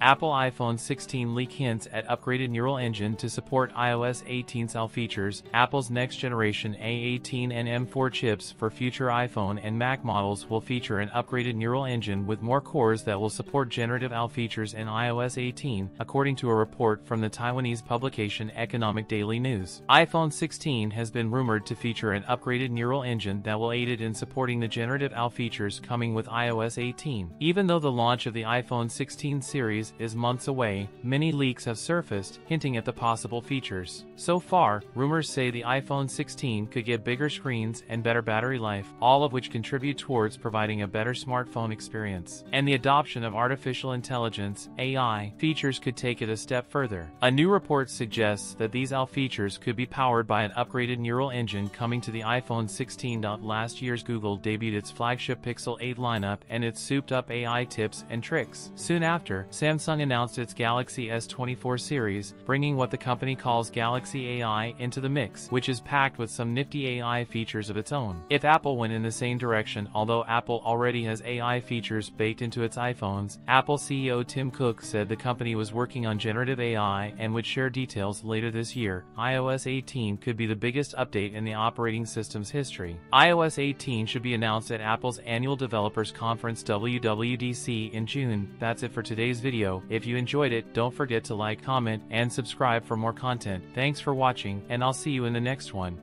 Apple iPhone 16 leak hints at upgraded neural engine to support iOS 18 cell features. Apple's next-generation A18 and M4 chips for future iPhone and Mac models will feature an upgraded neural engine with more cores that will support generative AI features in iOS 18, according to a report from the Taiwanese publication Economic Daily News. iPhone 16 has been rumored to feature an upgraded neural engine that will aid it in supporting the generative AI features coming with iOS 18. Even though the launch of the iPhone 16 series is months away, many leaks have surfaced, hinting at the possible features. So far, rumors say the iPhone 16 could get bigger screens and better battery life, all of which contribute towards providing a better smartphone experience. And the adoption of artificial intelligence (AI) features could take it a step further. A new report suggests that these AI features could be powered by an upgraded neural engine coming to the iPhone 16. Last year's Google debuted its flagship Pixel 8 lineup and its souped-up AI tips and tricks. Soon after, Samsung announced its Galaxy S24 series, bringing what the company calls Galaxy AI into the mix, which is packed with some nifty AI features of its own. If Apple went in the same direction, although Apple already has AI features baked into its iPhones, Apple CEO Tim Cook said the company was working on generative AI and would share details later this year. iOS 18 could be the biggest update in the operating system's history. iOS 18 should be announced at Apple's annual developers conference WWDC in June. That's it for today's video. If you enjoyed it, don't forget to like, comment, and subscribe for more content. Thanks for watching, and I'll see you in the next one.